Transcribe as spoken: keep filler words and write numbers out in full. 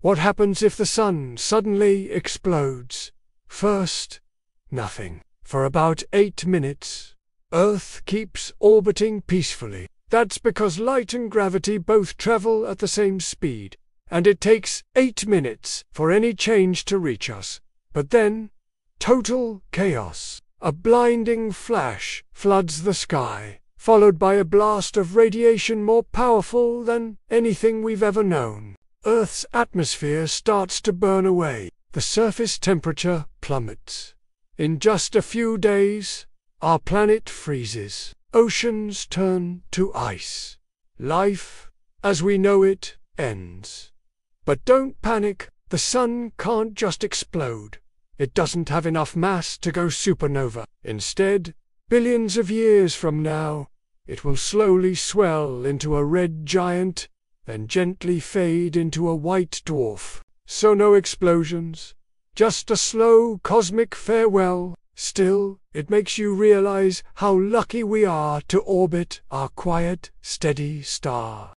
What happens if the sun suddenly explodes? First, nothing. For about eight minutes, Earth keeps orbiting peacefully. That's because light and gravity both travel at the same speed, and it takes eight minutes for any change to reach us. But then, total chaos. A blinding flash floods the sky, followed by a blast of radiation more powerful than anything we've ever known. Earth's atmosphere starts to burn away. The surface temperature plummets. In just a few days, our planet freezes. Oceans turn to ice. Life, as we know it, ends. But don't panic. The sun can't just explode. It doesn't have enough mass to go supernova. Instead, billions of years from now, it will slowly swell into a red giant, then gently fade into a white dwarf. So no explosions, just a slow cosmic farewell. Still, it makes you realize how lucky we are to orbit our quiet, steady star.